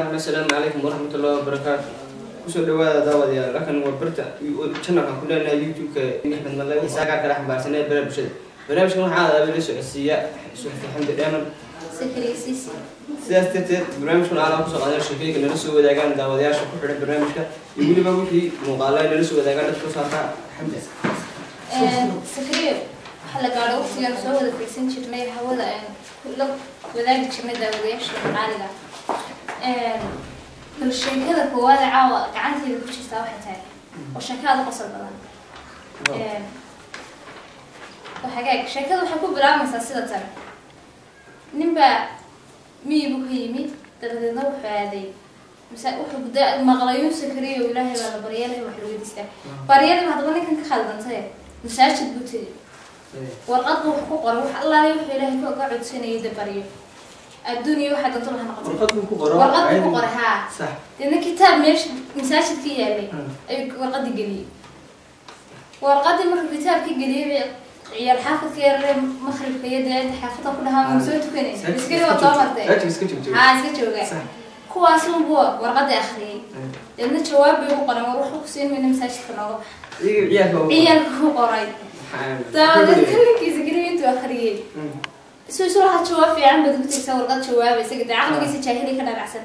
وحال السلام عليكم ورحمة الله وبركاته. كسر دواء دواء يا لكن وبرتا يقولنا كلنا يوتيوب نحن الله يساعدك على حمار سنة بربشة بربشة هذا بربش السياء الحمد لله سياسة برامج على مستوى العالم الشقيق اللي نسوا وداعان دعوة يا شكر على برامج كا يقولي بقول في مقالة اللي نسوا وداعان تكون صارها حمدس. سخرية حلا قالوا في المسوى ده في سن شد ما يحاول لو وداعك شمد دعوة يا شكر عالة. الشيء كذا هو هذا عوا كعنتي اللي بتشوف سواحة تاني والشيء هذا قصر بلان. وحقيقة الشيء كذا وحكوا برامج سلسلة تاني. نبقى مي بوكيمي ترى نروح هذه مساء وحب ده المغريون سكرية ولاهي ولا بريالها وحلوين يستاهل بريال ما تقولني كان كخالد صحيح مساج تبوتي والقط وحقوق روح الله يوحي له فوق قعد سنة يد بريال الدنيا واحد طلعها نقطة والقط وحقوق روح ها صح لأن كتاب مش مساج كي يعني والقط قليل والقط مر كتاب كي قليل عيال حافظ كير مخرج في يده حافظها كلها مسويته كني بس كده وطامرتين. أنت بس كنت بتقول. بس كنت بقول. هو أصلاً هو ورقد آخرين. لأن الشباب يوقعون ويروحوا كسين من مساجد كنوا. عيال هو قريب. طبعاً كلهم كيزقروا أنتوا آخرين. سوسو راح تشوف في عم بدك تكسر ورقد شباب بس كده عقلك يصير شاهلي كنا العسل.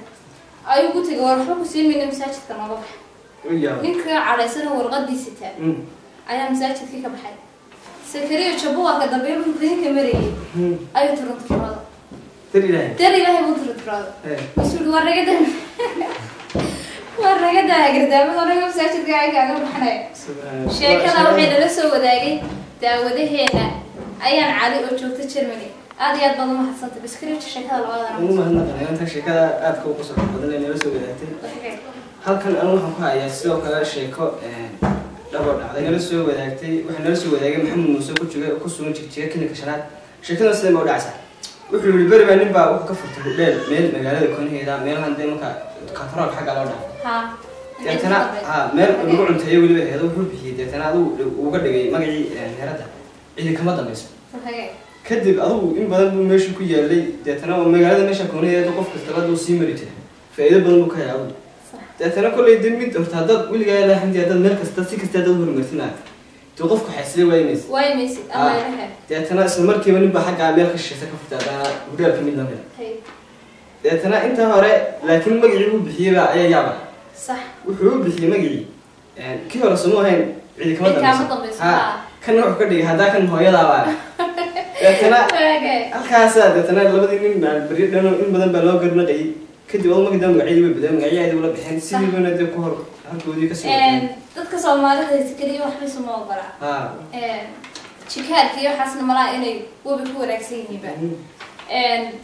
أيوة قلت ويروحوا كسين من مساجد كنوا. نك على سنة ورقد ستة. أنا مساجد فيك بحال. سكرية شبوعة كذا بيوم تدين كمرية أيه ترد فرادة تري لهي مو ترد فرادة بس مرة كده هجردها مرة يوم ساعة ترجع كأنه بحناية شيء كذا وحيد لسه وداعي تعودي هنا أيه عادي وشوفت تشرمني عادي أتبغى ما حصلت بس كريت شيء كذا العادة مو مهنا يعني أنت شيء كذا أتكو قصر بدل إني لسه وداعتي هل كان أنا محقق يا سلوك هذا شيء كذا دبر عادي نرسل وداعتي وإحنا نرسل وداعي محمد موسى كل شوية كنا كشنات شكلنا سلموا دعسة وإحنا بالبربع نبقى وكفر تقول مين مجال يكون هيدا مين هندي مك كثرة الحاجة على ده ها يعتنا مين نقول أنت يقول لي هذا وقول بيه يعتنا هذا وقد جاي ما جاي هرده إذا كم هذا مسمى كذب أذو إن بدل ماشي كويا اللي يعتنا ومجال ماشي يكون هيدا توقف كثرة وسيمريته فإذا بدل مكايا أذو تأثيرنا كله يدين ميت وتهدد ويلي قال الحمد لله نركز تسيك استعداد ورمتنا توقفك حسلي واي ميسي الله يرحمه تأثيرنا اسم مركي من بحق عميل خش سكفت هذا وده كميل نميل تأثيرنا أنت هراء لكن مجريو بحيرة أي جابه صح وحيو بحيرة مجري يعني كيف رسموها هين عدي كمان طمس كان نروح كذي هذا كان هو يلعب تأثيرنا الخاصة تأثيرنا لما تيجي مع البريد لأنه إن بدل بلاغر نجي كده والله ما قدام عيد بدم عيد ولا بحين سيني ولا ده كهر هالكودي كسر. تذكر صومالك تذكريه وحبي صومال برا. شكلها كيو حسن ملاقيني وبكون عكسيني بقى.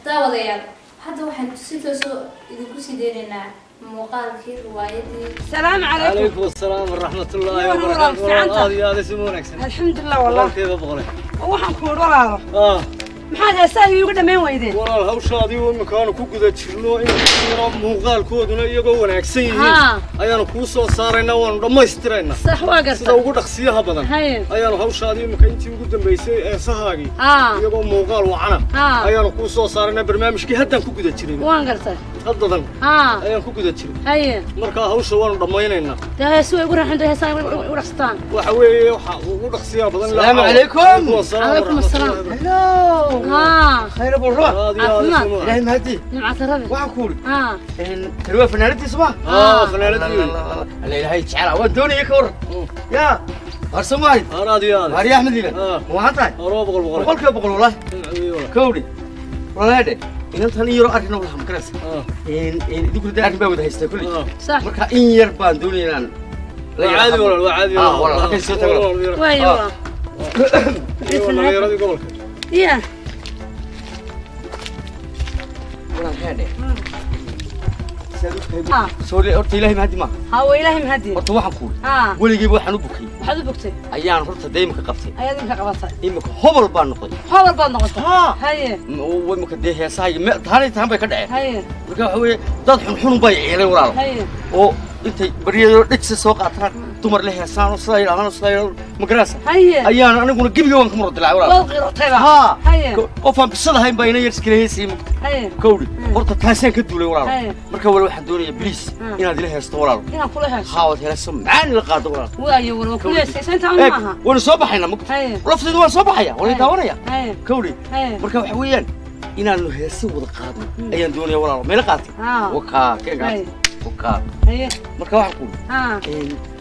تاوضي يلا حتى واحد سيتو سو يدكوا سيديننا مقال كير روايتي. السلام عليكم. عليكم السلام ورحمة الله وبركاته. هذه يسمونك سنة. الحمد لله والله. كيف بغرك؟ واحد كور ولا. محاذا سالي يقول لنا ما ويدين. والله الهوش هذه والمكان كوكو ذا تشلو إن مغال كودنا يجوا نعكسين. أيان كوسو صارنا ونرمي سترنا. صح واقع. سيدا وقول أخسيها بدن. هين. أيان الهوش هذه والمكان تيجوا بيسي سهاجي. يجوا مغال وعنا. أيان كوسو صارنا برنامج كي هدا كوكو ذا تشلو. وانقرته. هدا ذن. أيان كوكو ذا تشلو. هين. مركا هوش ونرمينا. ده سوى يقول عنده هسا ورخستان. وحوي وقول أخسيها بدن. السلام عليكم. عليكم السلام. هلو. خير أبو الرواح عظمة إلهي مهدي نبعث ربي وعكول تروي فنالتي صباح فنالتي إلهي تشعر ودوني يكور يا أرسماي هاري أحمد إلهي موحطاي أقول كيف أقول والله كولي والله هادي إن أنت هني يروح أرنو بالحم كرس إن دكتور ده أرنو بوده يستقولي صح مركا إن يربان دوني لان وعادي والله وعادي والله كيف ستقول وعي والله والله يرادي قولك يا سوري أرتي إلهي مهدي ما هو إلهي مهدي أرتي واحد كول قولي جيبوا حنوبكي أيام رحت دايما كقفتي أيام كقفتي إيمك هبل بان نقطة هاي وإيمك ده هي ساي ما هني تهم بكرة هاي رجع هو ده حنوبي على وراه هاي أو أنت بريء ركس سوق أثران تمر له سانو صاير أنا صاير مقراسة. هيا. أيان أنا أقول جيب يومك مرد العورة. لا غير طيبة. ها. هيا. أوفن بصلها يبين بيني يرسكلي هسي هيا. كوري. ورطة تحسين كدولي وراءه. هيا. مركب ولا واحد دوني بليس. إن هذه لها استورار. إن كلها. حاول هالسم عن القاضي وراءه. ويا ولا كلها سنتين معها. ونصبح هنا مكت. هيا. رفض دوار صباح يا ولا دوار يا. هيا. كوري. هيا. مركب حويان. إن هذه هسي ودقاضي. أيان دوني وراءه ما لقاتي. وكا كذا. وكا. هيا. مركب واحد كوري.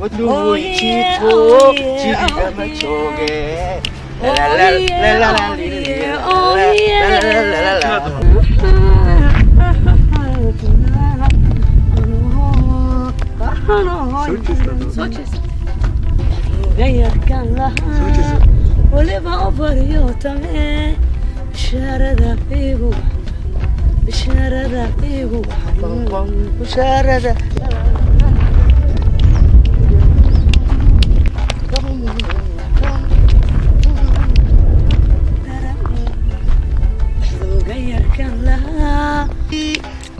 ودلو يشيتو جيبها متشوقة لا لا لا لا لا لا لا لا سوتشيس غير كان لها ولما أفريو تمام شاردا فيهو شاردا فيهو شاردا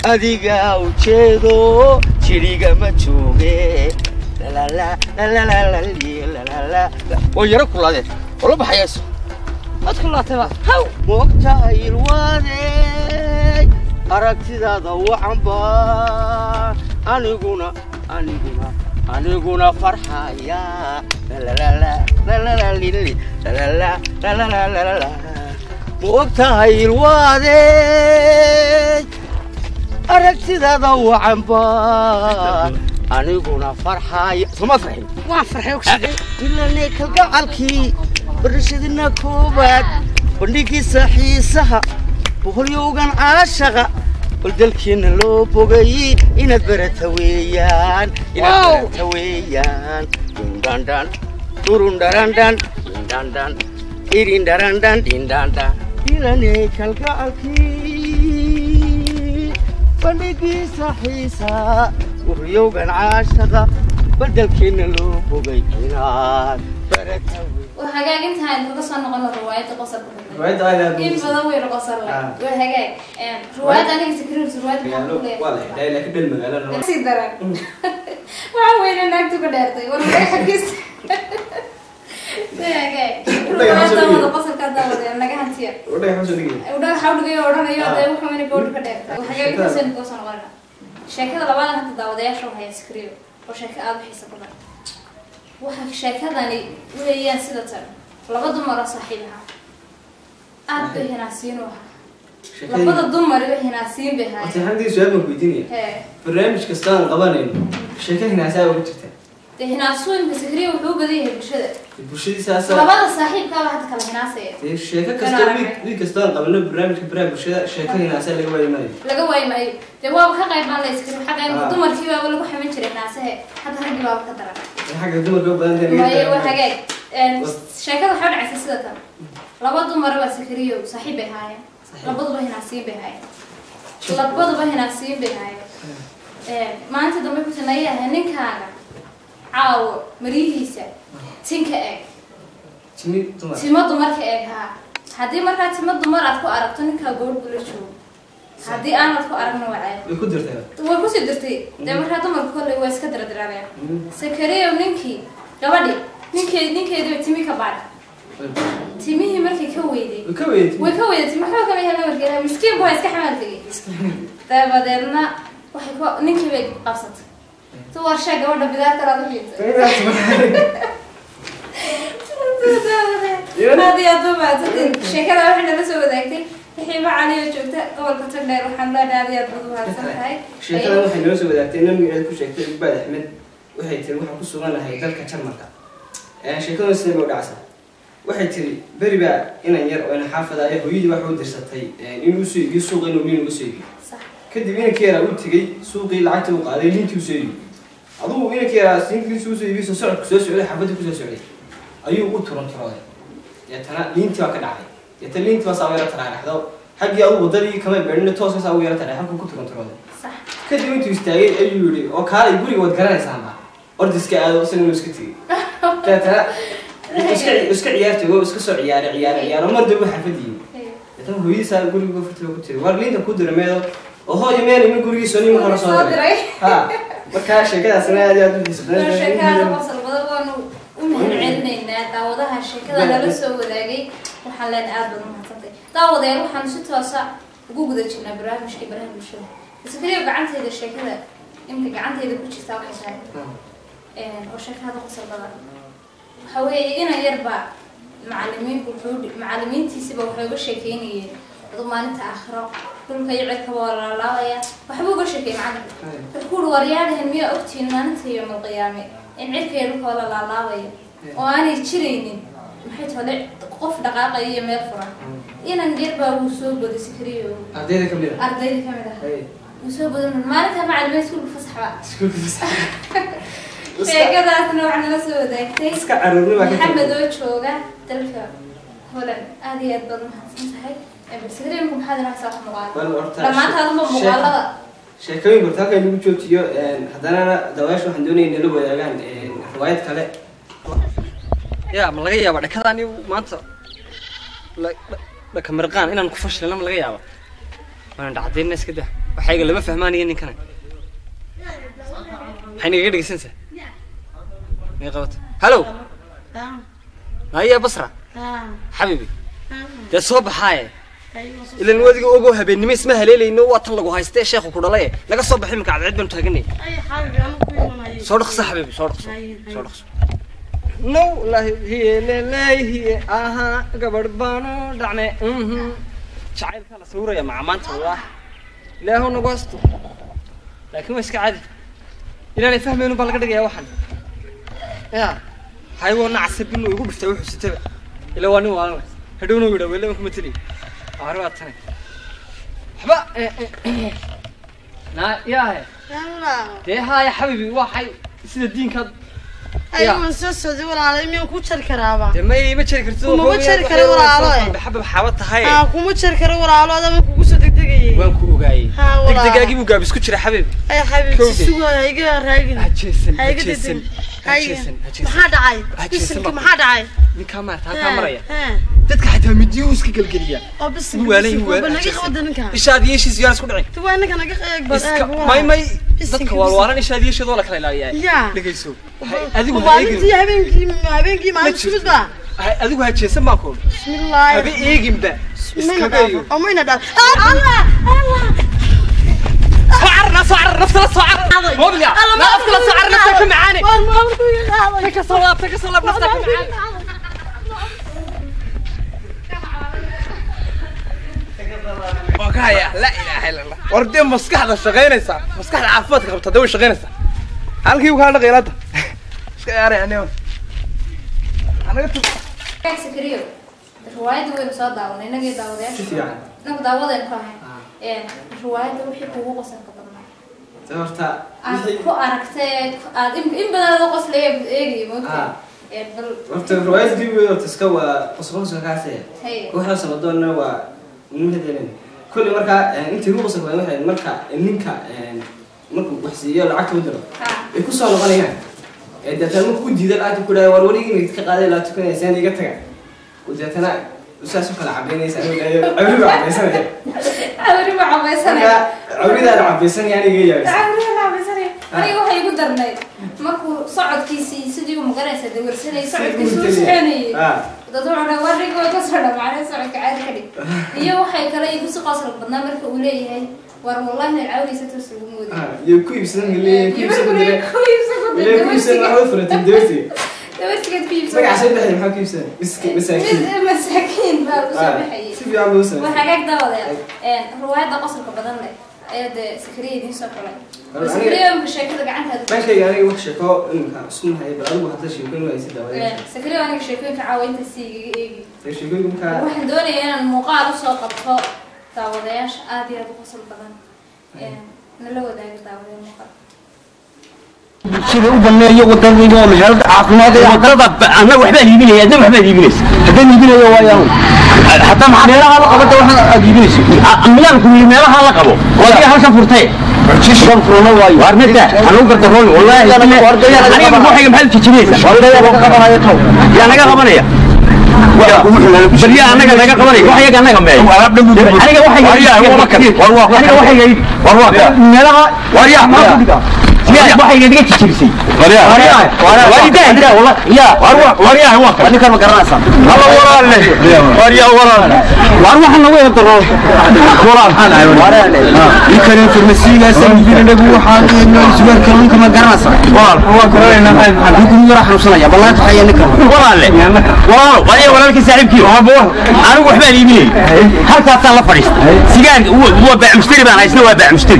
أديكا وشيدو شريكا ماتشوغي لا لا لا لا لا لا لا لا ويرك ولادك ولا بحياس ادخل لا تبع هاو وقتها الوادي أراكتي هذا وحبا أنيقونا أنيقونا أنيقونا فرحة يا لا لا لا لا لا لا لا لا لا لا لا وقتها الوادي أركتي هذا هو عنبار أنا يقولنا فرحة ثم أفرحي وأفرحي وكشدي إلا أنك القعالكي برشدنا كوبات ونكي صحيصها وهل يوغن عاشقة ودلكين اللو بوغي إنا برتويان إنا برتويان دون دان دون دان دان دان دان إيرين دان دان دين دان دان إلا أنك القعالكي بنيجي صحيحة وريوجن عاشقة بدل كنا لو بوجينا برتوي وهجاج أنت هاي القصة نقول الروايات قصة روايات على كيف بدوي القصة لا وهجاج روايات أنا يذكرون روايات كلها والله لا لكن بالمجال الروايات سيدرك وعوين إنك تقول أرتي والله حكيس وهجاج روايات هذا قصة كذا ولا كان تيار ولا حاجة تيجي ولا حاول تيجي ولا يجي وحاجة كويسة نقصنا غلنا، شكلها لبعض أنت داودية شو هي سكريو، وشكل أبو حيسة كلها، وحك شكلها لي وهي سيدة ترى، لقد مرة صحيحة، أبو هنا سينوها، لقد ضمر هنا سين بها. أنت عندي سؤال بقوليني، برنامج كستان قبلين، شكل هنا ساوي وجهته. هنا سوين بسكريو هو بديه بشدة. بشدة ساسا. لبعض صحيح كلا واحد كلا هنا سير. شكل كستان ويك كستان قبلنا برنامج بشدة شكل هنا سير لقوي ماي. لقوي ماي. تبغى بخا قايم على السكريو حقا يوم تمر فيه أقول لك حمل شري هنا سير حتى هنجيب أبو كترة. حاجة تمر بيو بدل. أيوة حاجة. شكل حاول عساس ده تام. لبعض مرة بسكريو صحيح بهاي. لبعض بهنا سير بهاي. لبعض بهنا سير بهاي. ما أنت دمك تنايا هنيك هذا. عاو مريهيسة تنك إيه تيمات دمر كإيه ها هذه مرة تيمات دمر أتكو أربطني كأقول بلشوا هذه أنا أتكو أربنا وعاء وكدرتها وكوسي درتي ده مرة دمر كله ويس كدر درابيا سكرية ونكى لوادي نكى ده تيمي كبار تيمي هي مركي كويدي وكويدي تيمي حلو كمية أنا مركيها مسكين بوايس كحمل تيجي ده بدرنا وحكوا نكى بيج أبسط توار شقة ولا بداية ترى ضحية. ما دي أضمع تدين شكله وإحنا نسوي ذاكتي الحين ما عليه وجبته قبل كتر لي روح عند لا دي أضمع هالسنة. شكله وإحنا نسوي ذاكتي نم يعرفوا شكله بعد أحمد وحيد تروح على كوسونا لهاي ذلك كم مرة. شكله نسيب ودعسة. وحيد تري بري بقى إن ير وإن حافظ عليه ويجي واحد درستي إنه يسوي يسوق إنه مين يسوي. كده بينا كيرا قلت جي سوقي العتوق على اللي أنت وسوي. أدو وينك يا سين في سوسو يبي سوسو كسوسو عليه حبته كسوسو عليه أيوه أطرن ترى يا تنا لين توا كنا عليه يا تلين توا ساويرة تنا عليه هذا حقي أدو وضري كمان بعدين توصل ساويرة تنا هم كطرن ترى صح كده وين تستعير أيوري أو كار يقولي ودكران سامع أردس كأدو سنو مسكتي تنا مسك عيارته هو مسك سو عيار وما ده بحفديه تنا هو يسأل يقولي قفرت لو كتير وارلين تكود رميله وهو يمين من يقولي سوني ما خلاص ها marka sheekadaas inaad aad u disbaaray sheekada wasalbada waanu u macaaneyna daawadaha sheekada laga soo wadaagay waxaan leen aad ugu mahadsantahay daawadeen waxaan si toos ah ugu guda jirnaa barnaamijka show isagoo gacantayda sheekada inta gacantayda ku jirtaa waxa tahay oo sheekada wasalbada waxa weeye ina yarba macallimiintiisiba waxay uga sheekeynayeen ضمانتها آخره كل كي يعيد كوارا لا يا وحبوا قشة كي معنا كل وريالهم مية أختي مانتها يوم القيامة إن عيد كي يروح ولا لا يا وأنا يشريني محيط هلا قف دقائق هي ما يفرح إنا نجيب وسوق بدي سكريو أرديت كاملة وسوق بدي مانتها مع المسؤول فسحة كذا تنوع عن الأسود ذاك محمد وجهه تلفه هلا هذه أتبرم صحيح بس كده يمكن هذا راح يصير مغالطة. لما هذا ما مغالطة. شركة قلت لك اللي بتشوف تيجي هذانا دواش وحندوني نلوب يا جان رواية كله. يا ملقية بعد كذا أنا ما أنت لك مرقان أنا نكفش لنا ملقية بعد. أنا دعدين الناس كده وحقيقة اللي ما فهماني إني كنا. حين غير دقيقة سنسة. ميقوت. هلو. هيا بصرة. حبيبي. تصوب حاي. إلا نودي أوجوها بين ميس مهللي إنه وطلقوا هاي ستة شيخ وكرلاية لقى صوب حلمك على عدم تهجني. أي حبيبي أنا صارخ صاحبي صارخ. نو لا هي لا هي آها قبر بانو دعني شايل كلا صورة يا معمانت والله لا هو نقصته لكن مش كعادي إلا أنا فاهم إنه بالقدر يا واحد يا حيوان عصب إنه يقول بستوي حسيته إلا وانو أنا هدونه ولا ولا مكملي أروات هني حبا نا ياه ده يا حبيبي واحد سيد الدين كذا أي من سوسة دول على مين كوتشر كرابة ده ما كوتشر كرتون ما كوتشر كرور على بحب حاولت هاي كوتشر كرور على هذا ما كوتشر دقيقي وين كوجاي دقيقي وجاي بس كوتشر حبيبي أي حبيبي سوى هيجي راجل هتشيسن محد عاي هتشيسن محد عاي نكمل هكمل يا تدك حتى مديوس كالجريا بس ولا إيش هذه إيش زيارة كلعي تبغى إنك أنا أكبر ماي تدك والوارن إيش هذه إيش ذولك خلاه يا لقي سو هذه وبعدين هبين كي ما نشوف بقى هذه وهاي تشيسن ماكل بسم الله هبين إيه جنب بقى إسكابيو أمينا ده الله صعر صعر نفس الصعر مبلغ لا أفضل صعر نفسك معاني تكسر لب نفسك معاني وقايا لا إله إلا الله وردين مسكح ده شغيني صار مسكح العفوات قبل تدوي شغيني صار هل كيو كان غيرته إيش كياري يعني أنا قلت سكريو الرواية دول صار داون هنا جي داون شو يعني نقد داون فاهم الرواية دول حكوا قصة تورتا أكو أركتك إم بدل قص ليه إيه ممكن وقت الرواية دي بتسكوا قصة شغاسية وإحنا سبضنا ونمتلين كل مرة أنت هو قصة واحد مرة النكا مرة وحسية العكس ودرا يكون صار غنيان إذا تلمو كل جدال عاد كل وروري نتكلم على لا تكون إنسان يقطع وإذا تنا وسأسوق العبين يسألون عبري بعبيسان يعني جيّا عبري بعبيسان أنا واحد يقدر نايد ماكو صعد كيسي سدي ومقرنسة دورسني صعد كيسوس حني ده طبعا وريك وكسرنا معنا صعد كعاد حدي يا واحد كلا يقص قصر البرنامج فقولي هاي والله إن العوري ستوصل مودي يكوي بسنا حوفرة تندوسي بس كده بيبس بقى عشان نحن محاكي بسنا مساكين بقى وصبحي شوف يا عم وصل وحاجات ده ولا الرواية ده قصر كبدنا هذا سكرية دي سكرية سكرية بشكل عنها ماشي يعني وحشة كا اسمها إيه بقى أروح أتشي يكون رئيس الدولة سكرية يعني شايفين كعوين تسيج إيه شايفين كم واحد دولي يعني المقارنة ساقط فا تعوديش عادي أروح أصل بدن نلوه ده تعودي المقارنة سيدي وبنى يقدر يقوم مشارك عقلات يقدر أنا وحدة يبيني هذا وحدة يبينيس هذا يبيني وياهم حتى مع ميرا على قبته وحنا يبينيس ميرا كمية ميرا على قبته ولا هذا شفرتين شلون فرنا وياه هرمته أنا وقدر فرنا والله أنا بروح يجيب حد تجنيس والله يا بقى قبنا يتوه يا نجا قبنا بريا أنا كذا قبلي وحيا كنا كم بعيد أنا كوحيا وحيا وكذي وحيا وروحه نلا وحيا ما يا وحيا كذي تشيلسي بريا وحيا كذا والله يا وروح وحيا وكذا أنا كم كراسة الله وراله بريا وراله وروحنا وين تروح ورانا وراله يكلم في المسيلة سنبين نبوه حاجة الناس بركان كم كراسة والله كلنا نحن راح نوصل يا بالله تحيا نكمل وراله والله ولا لك سعيب كيو أنا وحبال يميني هل تطلع فريست سيجار هو باع مشتري بقى عايزنا هو باع مشتري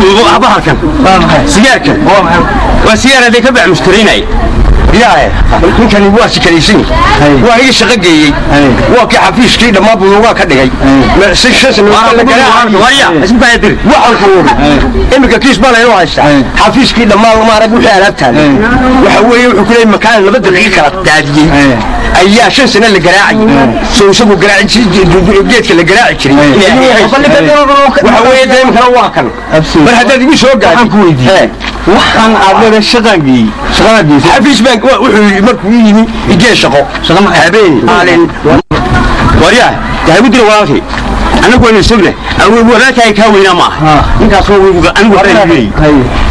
هو أبهر كان سيجار كان والسيارة دي كباع مشترين أي يا ممكن يبغى سكريسين وهي شققي وكحفيش كده ما بنوقع كده هي ما سيشس إنه أنا كده ويا اسم بادر وعلى الخمور إمك كيس بالا يروح الساعة حفيش كده ما رجع حالته وحوي وكل مكان اللي بدك يكره تاجي أيه شن سنة اللي جراعي سوسبوا جراعي جيت اللي جراعي كذي وحوي دايم كنا واقعنا بس هذا اللي بيشوق قاعد وحن عبد الشققي شققي حفيش بقى ومركويني يجي شقق شقق عبين علين وريا تهيب دري وراثي أنا كون السبلة أو ولا كاي كاوينا ما إنك أسوي أنا وريني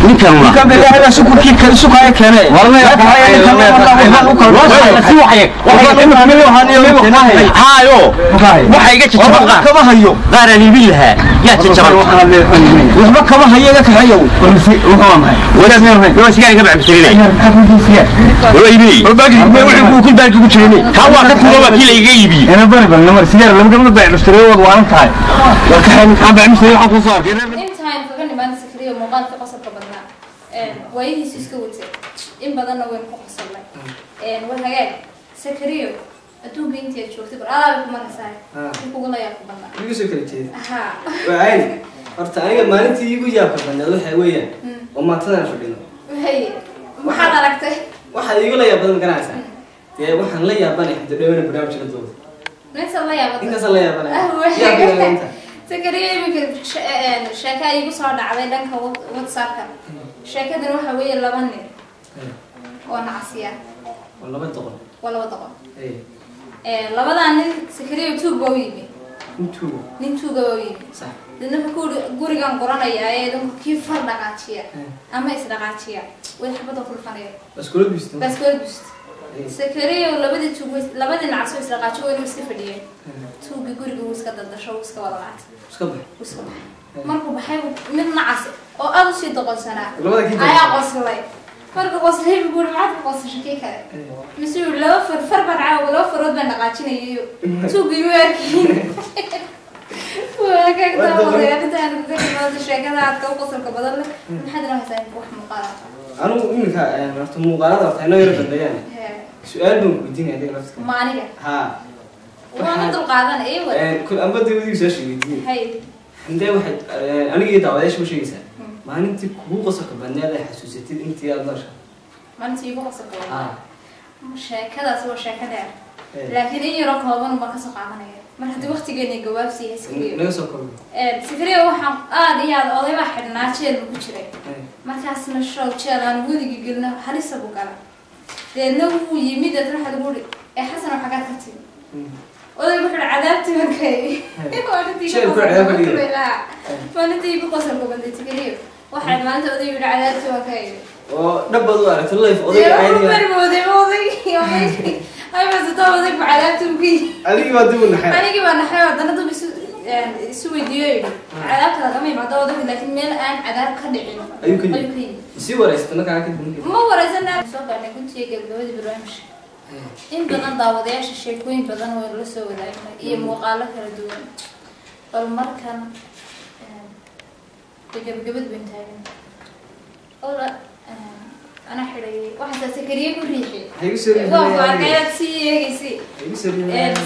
إنك ما إنك بدي أنا سكوكي كسكاي كنا والله يا حياة والله سوى حياك والله إنك ملو هني هايو وحيك تشبغ كم هيو غارني بيلها يا تشبغ وحبك كم هيك هيو ولا زين ولا شيء كذا بسريني ولا يبي ولا كل بعد كل شيء هوا كتبوا كيل يجيبي أنا بري بالنمر سير لما كنا بعد نشتريه وأنا كاي وكان أبغى مشتري حقه صار كذا إمتحان فكرني ما نسكريه ومقال تقصد كبرنا وين يسكوتي إن بدنا وين حقص الله والحاجات سكريه أتوب إنتي أشوف تبغى أبغى كمان ساي يقول لا يا كبرنا ليش سكرتي؟ ها وعين أرتعي ما نتي يقول يا كبرنا لو حويه وما تناش بدنا هي واحد عرفته واحد يقول يا بدنا كنا ساي يا واحد لا يا بدنا حتى دائما برنامج الدور ناس الله يا بطل. الله يا بطل. أهوه. تكريم يمكن شركة يقصر على دنك واتسابك. شركة دنوها ويا اللبنة. وأنا عسيا. ولا بطل. ولا بطل. إيه. لبنا عن تكريم توب بويبي. نتوب. نتوب بويبي. صح. لأنه كور قرقان قرانا يا دم كيف فرق عاتية. أما إيش عاتية. ويحبطه في الفريق. بس كل بيست. بس كل بيست. سكرية ولا بدي توب لا بدي نعسوي سرقة شوي نسكفديه توب يقول جوزك ده شو وسك ولا عاد وسكبه وسكبه مركب بحاجة من نعس أو أقل شيء تقول سنة أيا قصلي فرق قصلي بيقول معك قصلي شكل كذا مسوي لو فرق عاو لو فرد بنقاشين ييو توب يواركين وكذا وكذا أنا بقول ما زشيء كذا عتقو قصلك بدل ما حد راح يساعد بوح مقالات أنا إنك يعني رحت مقالات رحت أنا يرد يعني سؤال بمقدين عندك نفسك معنية ها وأنا تلقاعدا أيوة كل أنا بدي ودي وساش مقدين هاي عندي واحد أنا جيت عايش مش يسأل ما أنت هو قصك بناء على حساسيتي أنت يا الله ما أنت يبغى قصك آه مش كذا سوى شيء كذا لكن إني رقابا وما قصك عنا ما حد وقت جاني جواب سي سكري نقصك سكري وحم دي على الأرض واحد ناتشل بكرة ما كاس نشرب شلون ودي قلنا حريص أبو كلا لأنه يميد تروح تقول حسن وحاجات كتير. وده بكرة عذابتي من كذي. شو بكرة عذابتي؟ لا. فأنا تيجي بقصر قبل تكليف. واحد ما أنت وده يقول عذابتي من كذي. ونبضوا على الله يفضي عيني. وضي يومين. هاي بس طبعا وضي بعذابتي من كذي. أنا كمان دون حياة. أنا كمان حياة. ده أنا طبعا سوي ديوي. عذابتي هذا ما يبغى ده لكن مين الآن عذاب خدعي. أيوة. سيورة استناك على كده ما ورزنا سوق أنا كنت يجيب دولي بروحش إن بدن ضوضي عش الشيكوين بدن ويرسوا ولا إيه مقالة كردون فالمر كان تجيب جبت بنتين أولا أنا حري واحدة سكرية وريحي واقف عقلت سي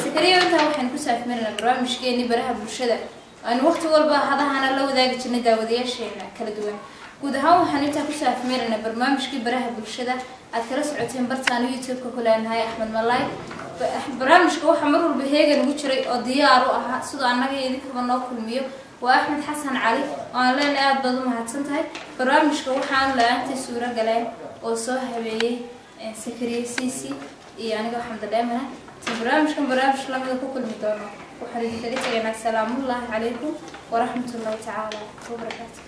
سكرية وتها وحن كل ساعة مرة بروحش كأني برها برشدة أنا وقت والبا هذا أنا لو ذاك كنا ضوضي عش كردون guud ahaan waxaan inta ku saafmeynaa barnaamijkii baraha bulshada aad kala socoteen bartaan YouTube-ka kuleenahay Axmed Malaay barnaamijku waxa mar walba heegan ugu jiray oo diyaar u ahaa sidoo annaga idinka noo kulmiyo waa Axmed Xasan Cali aan leenahay aad baad u mahadsantahay barnaamijka waxaan laanta suura galeen oo soo habeeyay Sakariye Siisi iyo aniga Axmed Dheemana barnaamijkan barnaamij la mid ku kulmi doono waxaan idin kala tegaynaa salaamu alaykum wa rahmatullahi ta'ala wa barakatuh